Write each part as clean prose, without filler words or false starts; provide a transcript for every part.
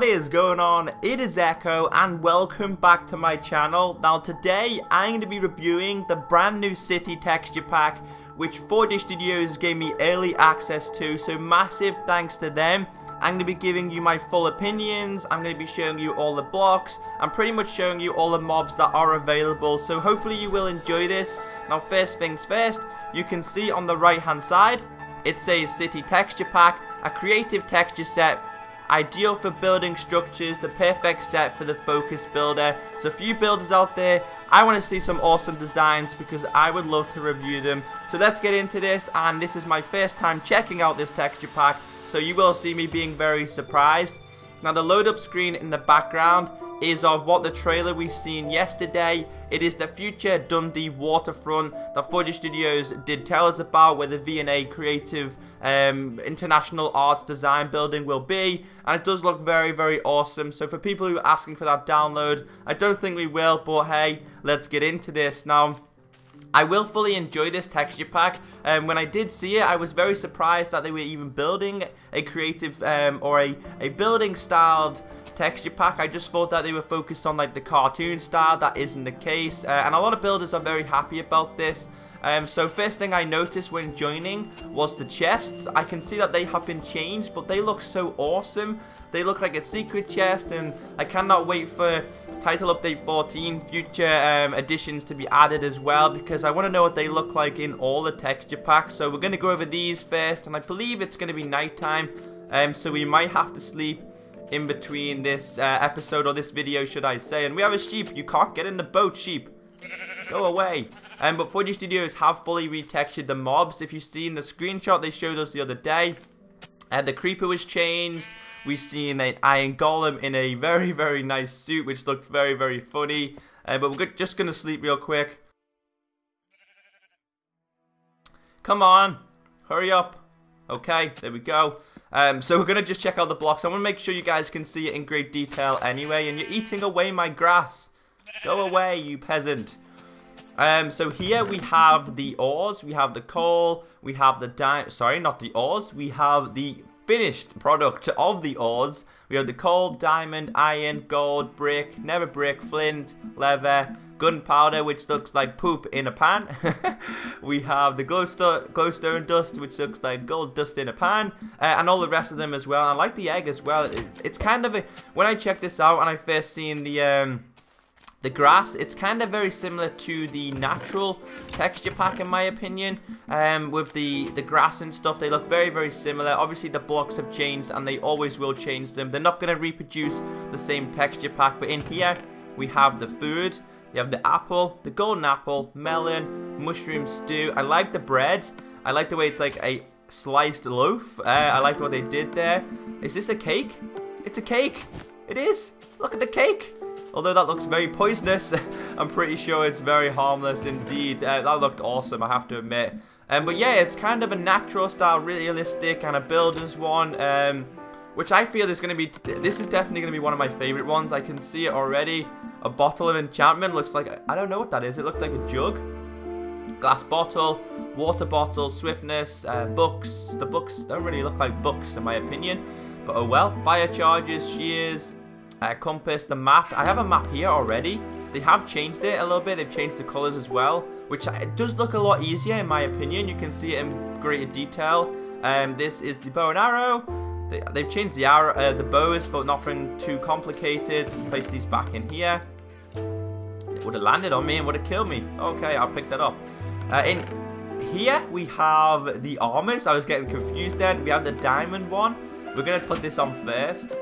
What is going on? It is Echo and welcome back to my channel. Now today I'm going to be reviewing the brand new city texture pack which 4J Studios gave me early access to, so massive thanks to them. I'm going to be giving you my full opinions, I'm going to be showing you all the blocks, I'm pretty much showing you all the mobs that are available, so hopefully you will enjoy this. Now first things first, you can see on the right hand side it says city texture pack, a creative texture set ideal for building structures, the perfect set for the focus builder. So a few builders out there, I want to see some awesome designs because I would love to review them. So let's get into this, and this is my first time checking out this texture pack, so you will see me being very surprised. Now the load up screen in the background is of what the trailer we've seen yesterday. It is the future Dundee waterfront that 4J Studios did tell us about, where the V&A creative international arts design building will be, and it does look very, very awesome. So for people who are asking for that download, I don't think we will, but hey, let's get into this. Now I will fully enjoy this texture pack, and when I did see it I was very surprised that they were even building a creative or a building styled texture pack. I just thought that they were focused on like the cartoon style. That isn't the case, and a lot of builders are very happy about this. So first thing I noticed when joining was the chests. I can see that they have been changed, but they look so awesome. They look like a secret chest, and I cannot wait for title update 14 future additions to be added as well, because I want to know what they look like in all the texture packs. So we're going to go over these first, and I believe it's going to be nighttime, so we might have to sleep in between this episode, or this video should I say. And we have a sheep. You can't get in the boat, sheep, go away. But 4J Studios have fully retextured the mobs. If you see in the screenshot they showed us the other day, and the creeper was changed. We've seen an iron golem in a very, very nice suit, which looked very, very funny. But we're just going to sleep real quick. Come on, hurry up. Okay, there we go. So we're going to just check out the blocks. I want to make sure you guys can see it in great detail anyway. And you're eating away my grass. Go away, you peasant. So here we have the ores, we have the coal, we have the we have the finished product of the ores. We have the coal, diamond, iron, gold, brick, never brick, flint, leather, gunpowder, which looks like poop in a pan. We have the glowstone dust, which looks like gold dust in a pan, and all the rest of them as well. And I like the egg as well. It's kind of a, when I checked this out and I first seen the grass, it's kind of very similar to the natural texture pack in my opinion. With the grass and stuff, they look very, very similar. Obviously the blocks have changed, and they always will change them. They're not going to reproduce the same texture pack. But in here we have the food. You have the apple, the golden apple, melon, mushroom stew. I like the bread. I like the way it's like a sliced loaf. I liked what they did there. Is this a cake? It's a cake. It is. Look at the cake. Although that looks very poisonous, I'm pretty sure it's very harmless indeed. That looked awesome, I have to admit. But yeah, it's kind of a natural style, realistic, and a builder's one, which I feel is going to be, this is definitely going to be one of my favourite ones. I can see it already. A bottle of enchantment looks like, I don't know what that is, it looks like a jug. Glass bottle, water bottle, swiftness, books. The books don't really look like books in my opinion, but oh well. Fire charges, shears, compass, the map. I have a map here already. They have changed it a little bit. They've changed the colours as well, which it does look a lot easier in my opinion. You can see it in greater detail. This is the bow and arrow. They've changed the arrow, the bows, but nothing too complicated. Let's place these back in here. It would have landed on me and would have killed me. Okay, I'll pick that up. In here we have the armors. I was getting confused then. We have the diamond one. We're going to put this on first.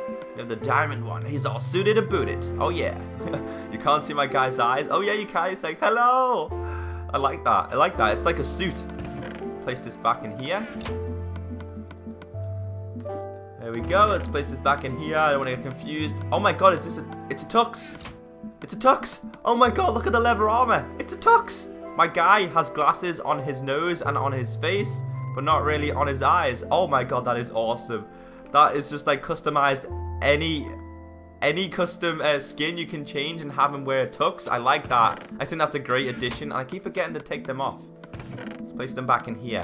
The diamond one, he's all suited and booted. Oh yeah. You can't see my guy's eyes. Oh yeah, you can. He's like, hello. I like that. I like that. It's like a suit. Place this back in here. There we go. Let's place this back in here. I don't want to get confused. Oh my god, is this a, it's a tux. It's a tux. Oh my god, look at the leather armor. It's a tux. My guy has glasses on his nose and on his face, but not really on his eyes. Oh my god, that is awesome. That is just like customized. Any custom skin you can change and have them wear a tux. I like that. I think that's a great addition, and I keep forgetting to take them off. Let's place them back in here.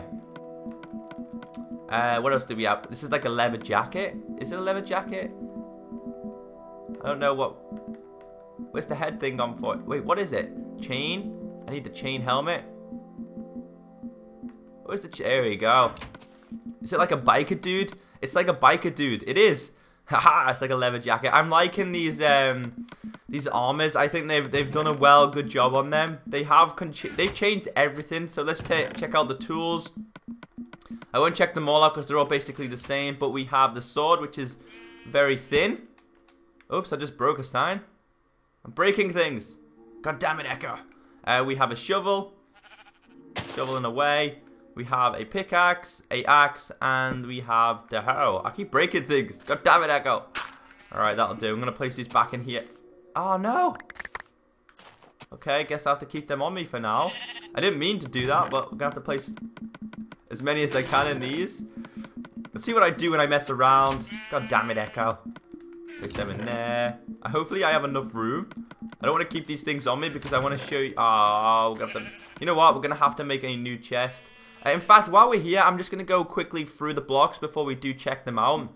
What else do we have? This is like a leather jacket. Is it a leather jacket? I don't know what... Where's the head thing gone for? Wait, what is it? Chain? I need the chain helmet. Where's the... There we go. Is it like a biker dude? It's like a biker dude. It is. Haha, it's like a leather jacket. I'm liking these armors. I think they've done a good job on them. They've changed everything. So let's check out the tools. I won't check them all out because they're all basically the same. But we have the sword, which is very thin. Oops, I just broke a sign. I'm breaking things. God damn it, Echo. We have a shovel. Shoveling away. We have a pickaxe, a axe, and we have the hoe. I keep breaking things. God damn it, Echo. Alright, that'll do. I'm going to place these back in here. Oh, no. Okay, I guess I have to keep them on me for now. I didn't mean to do that, but I'm going to have to place as many as I can in these. Let's see what I do when I mess around. God damn it, Echo. Place them in there. Hopefully, I have enough room. I don't want to keep these things on me because I want to show you. Oh, we've got them. You know what? We're going to have to make a new chest. In fact, while we're here, I'm just going to go quickly through the blocks before we do check them out.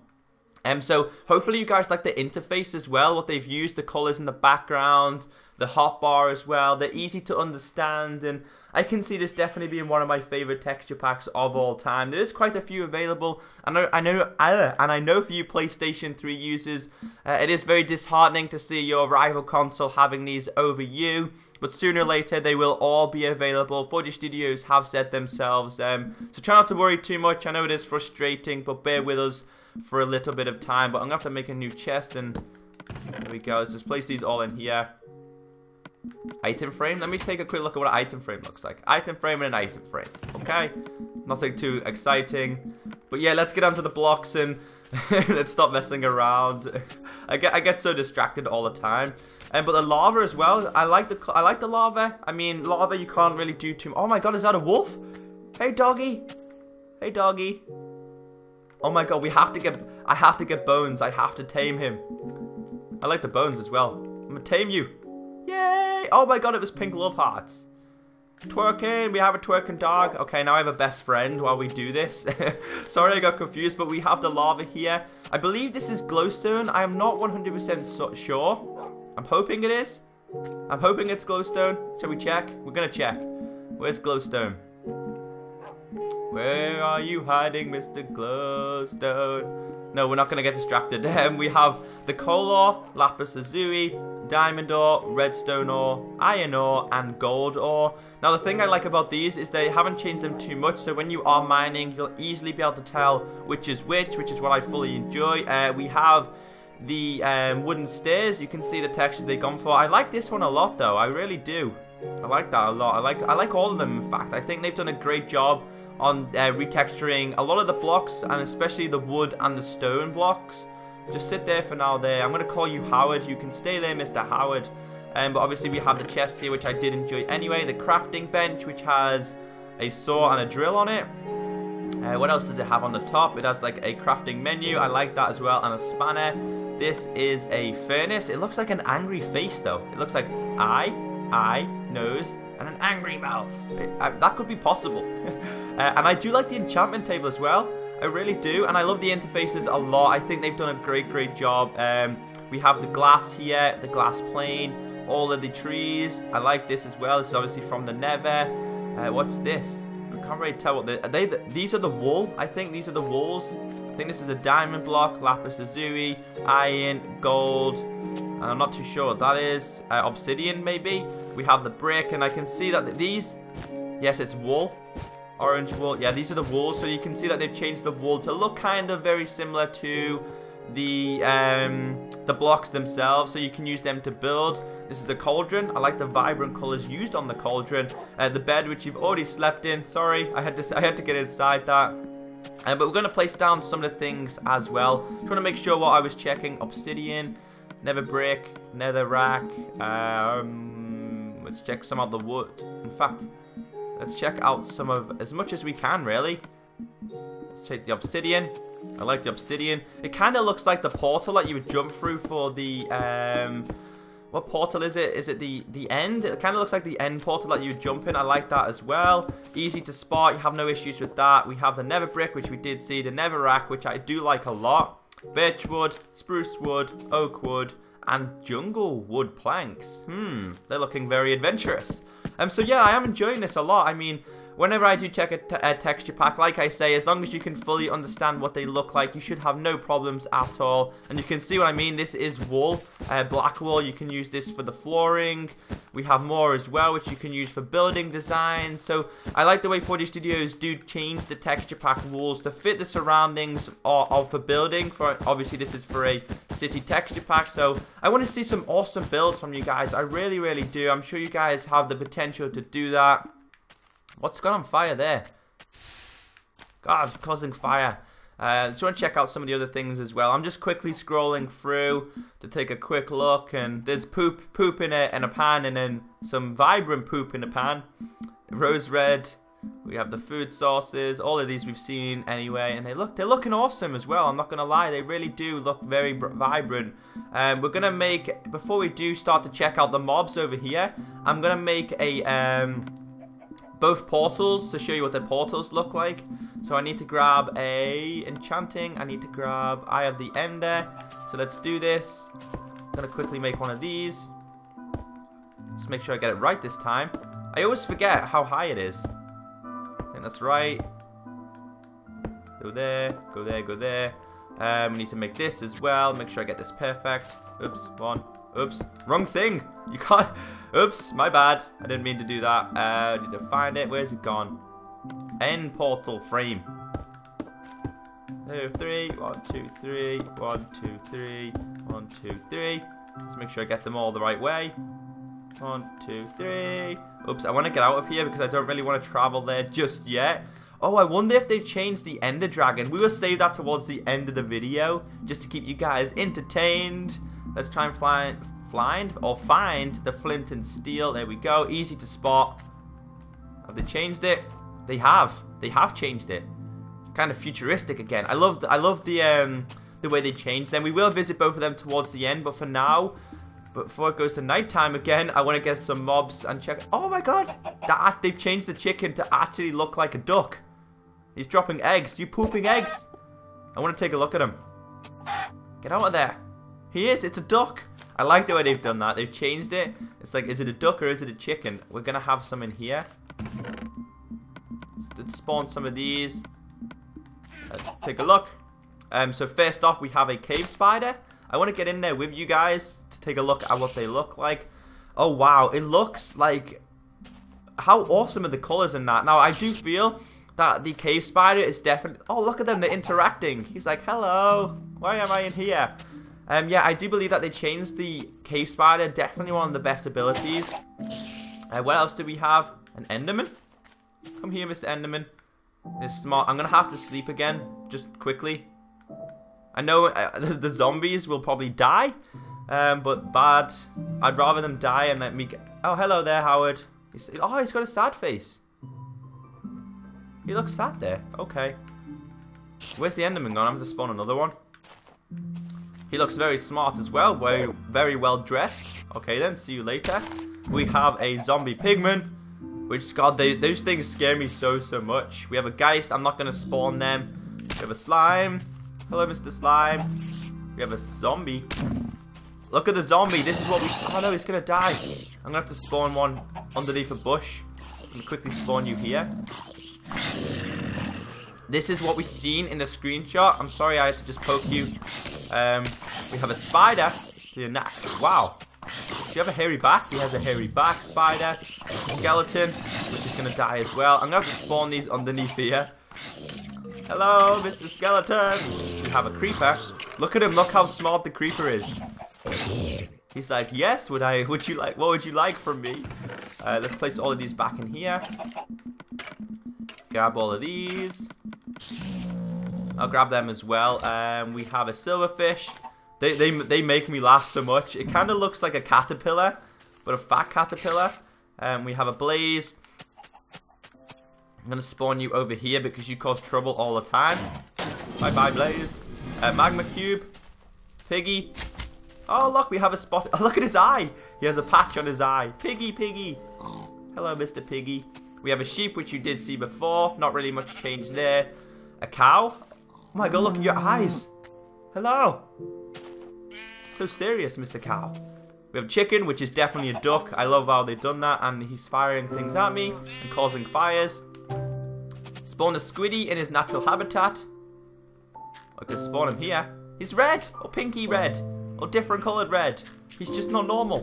So, hopefully you guys like the interface as well, what they've used, the colors in the background, the hotbar as well. They're easy to understand, and I can see this definitely being one of my favorite texture packs of all time. There's quite a few available, and I know for you PlayStation 3 users, it is very disheartening to see your rival console having these over you. But sooner or later, they will all be available. 4J Studios have said themselves, so try not to worry too much. I know it is frustrating, but bear with us for a little bit of time. But I'm gonna have to make a new chest, and there we go. Let's just place these all in here. Item frame. Let me take a quick look at what an item frame looks like. Item frame and an item frame. Okay, nothing too exciting. But yeah, let's get onto the blocks and let's stop messing around. I get so distracted all the time. But the lava as well. I like the lava. I mean, lava you can't really do too. Oh my god, is that a wolf? Hey doggy. Hey doggy. Oh my god, I have to get bones. I have to tame him. I like the bones as well. I'm gonna tame you. Yay! Oh my god, it was pink love hearts. Twerking, we have a twerking dog. Okay, now I have a best friend while we do this. Sorry I got confused, but we have the lava here. I believe this is glowstone. I am not 100% sure. I'm hoping it is. I'm hoping it's glowstone. Shall we check? We're gonna check. Where's glowstone? Where are you hiding, Mr. Glowstone? No, we're not going to get distracted. We have the coal ore, lapis lazuli, diamond ore, redstone ore, iron ore, and gold ore. Now, the thing I like about these is they haven't changed them too much, so when you are mining, you'll easily be able to tell which is what I fully enjoy. We have the wooden stairs. You can see the texture they've gone for. I like this one a lot, though. I really do. I like that a lot. I like all of them, in fact. I think they've done a great job on retexturing a lot of the blocks, and especially the wood and the stone blocks. Just sit there for now there. I'm going to call you Howard. You can stay there, Mr. Howard. But obviously we have the chest here, which I did enjoy anyway. The crafting bench, which has a saw and a drill on it. What else does it have on the top? It has like a crafting menu. I like that as well. And a spanner. This is a furnace. It looks like an angry face though. It looks like eye, nose, and an angry mouth. That could be possible. And I do like the enchantment table as well. I really do, and I love the interfaces a lot. I think they've done a great job. We have the glass here, the glass plane, all of the trees. I like this as well. It's obviously from the Nether. What's this? I can't really tell what they are. These are the wool. I think these are the walls. I think this is a diamond block, lapis lazuli, iron, gold. And I'm not too sure what that is. Obsidian, maybe. We have the brick, and I can see that these... Yes, it's wool. Orange wool. Yeah, these are the walls. So you can see that they've changed the wool to look kind of very similar to the blocks themselves. So you can use them to build. This is the cauldron. I like the vibrant colors used on the cauldron. The bed, which you've already slept in. Sorry, I had to get inside that. But we're going to place down some of the things as well. Just want to make sure what I was checking. Obsidian. Nether brick, nether rack. Let's check some of the wood. In fact, let's check out some of as much as we can, really. Let's take the obsidian. I like the obsidian. It kind of looks like the portal that you would jump through for the what portal is it? Is it the end? It kind of looks like the end portal that you jump in. I like that as well. Easy to spot. You have no issues with that. We have the nether brick, which we did see. The nether rack, which I do like a lot. Birch wood, spruce wood, oak wood, and jungle wood planks. They're looking very adventurous. So yeah, I am enjoying this a lot. I mean, whenever I do check a texture pack, like I say, as long as you can fully understand what they look like, you should have no problems at all. And you can see what I mean. This is wool, black wool. You can use this for the flooring. We have more as well, which you can use for building design. So I like the way 4J Studios do change the texture pack walls to fit the surroundings of for building. For obviously, this is for a city texture pack. So I want to see some awesome builds from you guys. I really, really do. I'm sure you guys have the potential to do that. What's gone on fire there? God, it's causing fire. Just want to check out some of the other things as well. I'm just quickly scrolling through to take a quick look, and there's poop in a pan, and then some vibrant poop in a pan. Rose red. We have the food sources. All of these we've seen anyway, and they're looking awesome as well. I'm not gonna lie, they really do look very vibrant. We're gonna make, before we do start to check out the mobs over here, I'm gonna make a both portals to show you what the portals look like. So I need to grab a enchanting, I need to grab Eye of the Ender. So let's do this. I'm gonna quickly make one of these. Just make sure I get it right this time. I always forget how high it is. I think that's right. Go there, go there, go there. We need to make this as well. Make sure I get this perfect. Oops, one. Oops, wrong thing. You can't. Oops, my bad. I didn't mean to do that. I need to find it. Where's it gone? End portal frame. 2, 3, 1, 2, 3, 1, 2, 3, 1, 2, 3. Let's make sure I get them all the right way. 1, 2, 3. Oops, I want to get out of here because I don't really want to travel there just yet. Oh, I wonder if they've changed the Ender Dragon. We will save that towards the end of the video just to keep you guys entertained. Let's try and find the flint and steel. There we go. Easy to spot. Have they changed it? They have. They have changed it. It's kind of futuristic again. I love the way they changed them. We will visit both of them towards the end, but for now, before it goes to nighttime again, I want to get some mobs and check. Oh my god! They've changed the chicken to actually look like a duck. He's dropping eggs. You pooping eggs? I want to take a look at him. Get out of there. He is. It's a duck. I like the way they've done that. They've changed it. It's like, is it a duck or is it a chicken? We're going to have some in here. Let's spawn some of these. Let's take a look. So first off, we have a cave spider. I want to get in there with you guys to take a look at what they look like. Oh, wow. It looks like... How awesome are the colors in that? Now, I do feel that the cave spider is definitely... Oh, look at them. They're interacting. He's like, hello. Why am I in here? Yeah, I do believe that they changed the cave spider. Definitely one of the best abilities. What else do we have? An Enderman? Come here, Mr. Enderman. It's smart. I'm going to have to sleep again, just quickly. I know the zombies will probably die, but bad. I'd rather them die and let me get... Oh, hello there, Howard. Oh, he's got a sad face. He looks sad there. Okay. Where's the Enderman gone? I'm going to spawn another one. He looks very smart as well, very well dressed. Okay then, see you later. We have a zombie pigman, which, god, those things scare me so much. We have a geist, I'm not going to spawn them. We have a slime. Hello, Mr. Slime. We have a zombie. Look at the zombie, this is what we... Oh no, he's going to die. I'm going to have to spawn one underneath a bush. I'm going to quickly spawn you here. This is what we've seen in the screenshot. I'm sorry I had to just poke you. We have a spider. Wow. Do you have a hairy back? He has a hairy back. Spider. Skeleton, which is going to die as well. I'm going to have to spawn these underneath here. Hello, Mr. Skeleton. We have a creeper. Look at him. Look how smart the creeper is. He's like, yes, what would you like from me? Let's place all of these back in here. Grab all of these. I'll grab them as well. We have a silverfish. They make me laugh so much. It kind of looks like a caterpillar, but a fat caterpillar. We have a blaze. I'm going to spawn you over here because you cause trouble all the time. Bye-bye, blaze. Magma cube. Piggy. Oh, look, we have a spot. Oh, look at his eye. He has a patch on his eye. Piggy, piggy. Hello, Mr. Piggy. We have a sheep, which you did see before. Not really much change there. A cow. Oh my god, look at your eyes. Hello. So serious, Mr. Cow. We have chicken, which is definitely a duck. I love how they've done that. And he's firing things at me and causing fires. Spawn a squiddy in his natural habitat. I could spawn him here. He's red, or pinky red, or different coloured red. He's just not normal.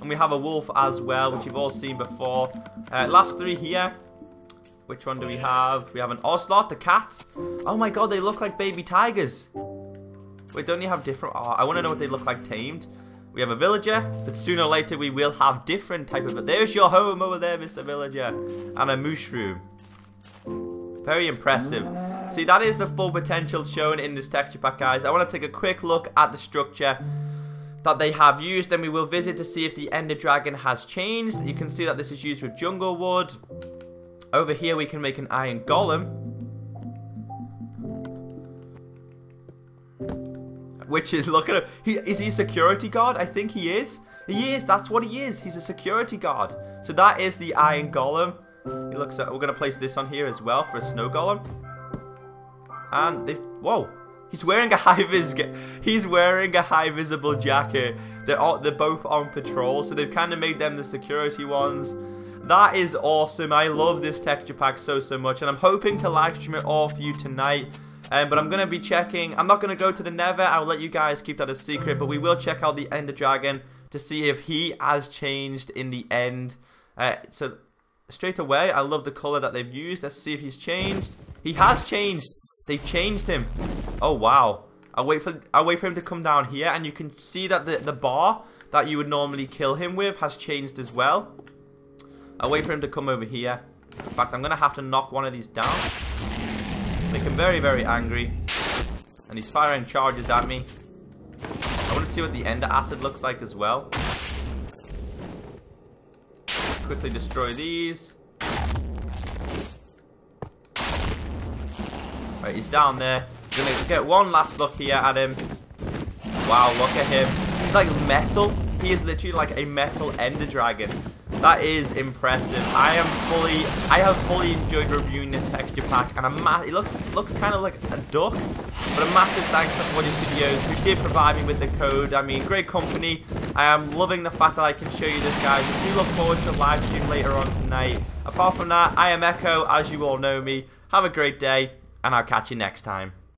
And we have a wolf as well, which you've all seen before. Last three here. Which one do we have? We have an ocelot, a cat. Oh my god, they look like baby tigers. Wait, don't they have different... Oh, I want to know what they look like tamed. We have a villager, but sooner or later we will have different type of... There's your home over there, Mr. Villager. And a mushroom. Very impressive. See, that is the full potential shown in this texture pack, guys. I want to take a quick look at the structure that they have used, and we will visit to see if the Ender Dragon has changed. You can see that this is used with jungle wood. Over here we can make an iron golem, which is, look at him. Is he a security guard? I think he is. He is. That's what he is. He's a security guard. So that is the iron golem. He looks at. We're gonna place this on here as well for a snow golem. And they, whoa, he's wearing a high-vis, he's wearing a high-visible jacket. They're both on patrol, so they've kind of made them the security ones. That is awesome. I love this texture pack so much, and I'm hoping to live stream it all for you tonight. But I'm gonna be checking. I'm not gonna go to the Nether. I'll let you guys keep that a secret. But we will check out the Ender Dragon to see if he has changed in the end. So straight away, I love the color that they've used. Let's see if he's changed. He has changed. They've changed him. Oh wow! I'll wait for him to come down here, and you can see that the bar that you would normally kill him with has changed as well. I'll wait for him to come over here. In fact, I'm gonna have to knock one of these down. Make him very angry, and he's firing charges at me. I want to see what the Ender Acid looks like as well. Quickly destroy these. Right, he's down there. Gonna get one last look here at him. Wow, look at him. He's like metal. He is literally like a metal Ender Dragon. That is impressive. I have fully enjoyed reviewing this texture pack, and it looks kind of like a duck. But a massive thanks to 4J Studios, who did provide me with the code. I mean, great company. I am loving the fact that I can show you this, guys. I do look forward to a live stream later on tonight. Apart from that, I am Echo, as you all know me. Have a great day, and I'll catch you next time.